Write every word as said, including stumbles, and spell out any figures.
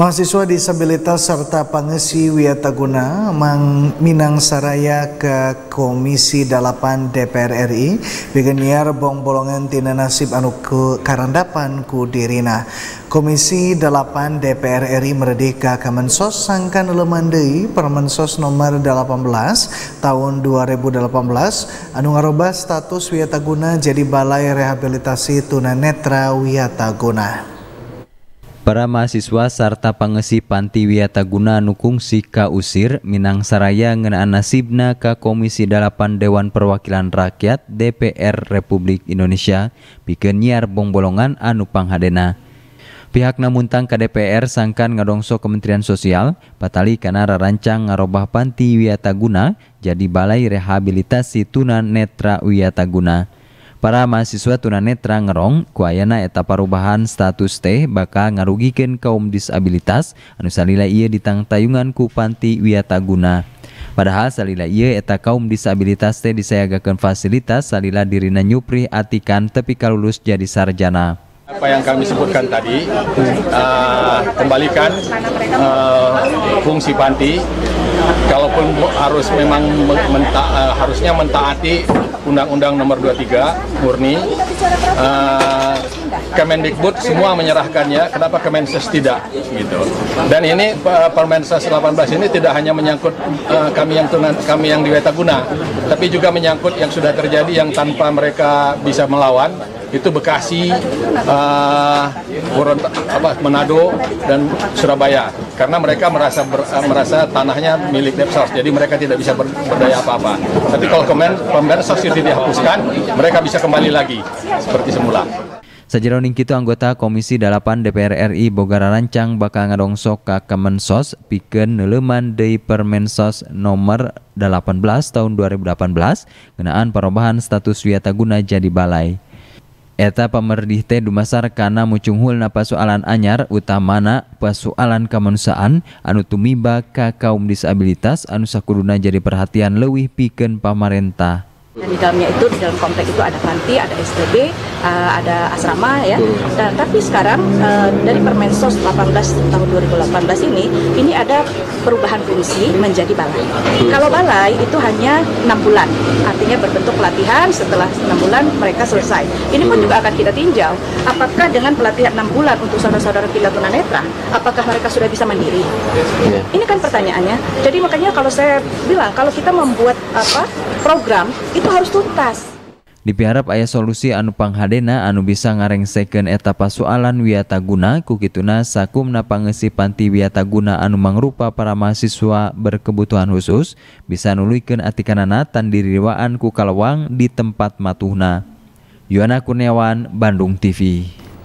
Mahasiswa disabilitas serta pangesi Wyataguna Minang Saraya ke Komisi dalapan D P R R I begeniar bong bolongan tina nasib anu ke karandapan ku dirina. Komisi dalapan D P R R I meredih ka Kemensos sangkan lemandei Permensos Nomor delapan belas Tahun dua ribu delapan belas anu ngaroba status Wyataguna jadi Balai Rehabilitasi Tunanetra Wyataguna. Para mahasiswa serta pangesi Panti Wyataguna anu kungsi ka Usir Minang Saraya ngeunaan nasibna ka Komisi dalapan Dewan Perwakilan Rakyat D P R Republik Indonesia pikeun nyiar bong bolongan anu panghadena. Pihakna muntang ka D P R sangkan ngadongso Kementerian Sosial patali kana rarancang ngarobah Panti Wyataguna jadi Balai Rehabilitasi Tunanetra Wyataguna. Para mahasiswa tunanetra ngerong kuayana eta parubahan status teh bakal ngarugikeun kaum disabilitas anu salila ieu ditangtayungan ku Panti Wyataguna. Padahal salila ieu eta kaum disabilitas teh disayagakeun fasilitas salila dirina nyupri atikan tepi ka lulus jadi sarjana. Apa yang kami sebutkan tadi, uh, kembalikan uh, fungsi panti, kalaupun harus memang menta, uh, harusnya mentaati Undang-Undang Nomor dua puluh tiga Murni, uh, Kemendikbud semua menyerahkannya, kenapa Kemensos tidak? Gitu. Dan ini uh, Permensos delapan belas ini tidak hanya menyangkut uh, kami yang tunan, kami yang di Wyataguna, tapi juga menyangkut yang sudah terjadi yang tanpa mereka bisa melawan. Itu Bekasi, uh, apa, Manado, dan Surabaya. Karena mereka merasa ber, uh, merasa tanahnya milik Depsos, jadi mereka tidak bisa ber, berdaya apa-apa. Tapi kalau Permensos itu dihapuskan, mereka bisa kembali lagi seperti semula. Sajeroning kitu anggota Komisi dalapan D P R R I Bogara Rancang bakal ngadongso ka Kemensos pikeun neuleuman deui Permensos Nomor delapan belas Tahun dua ribu delapan belas ngeunaan parobahan status Wyataguna jadi balai. Eta pamerdih teh Demasar kana mucunghulna pasoalan anyar utamana pasoalan kamanusiaan anu tumiba ka kaum disabilitas anu sakuduna jadi perhatian leuwih pikeun pamarentah. Di dalamnya itu, di dalam komplek itu ada panti, ada S D B, uh, ada asrama ya. Dan, tapi sekarang uh, dari Permensos delapan belas Tahun dua ribu delapan belas ini, ini ada perubahan fungsi menjadi balai. Kalau balai itu hanya enam bulan, artinya berbentuk pelatihan setelah enam bulan mereka selesai. Ini pun juga akan kita tinjau, apakah dengan pelatihan enam bulan untuk saudara-saudara kita tunanetra, apakah mereka sudah bisa mandiri? Ini kan pertanyaannya. Jadi makanya kalau saya bilang, kalau kita membuat apa program, itu harus tuntas. Dipiharap aya solusi anu panghadena anu bisa ngarengsekeun eta pasoalan Wyataguna ku kituna sakumna pangeusi Panti Wyataguna anu mangrupa para mahasiswa berkebutuhan khusus bisa nuluykeun atikanana tan diriwaan ku kalawang di tempat matuhna. Yohana Kurniawan, Bandung T V.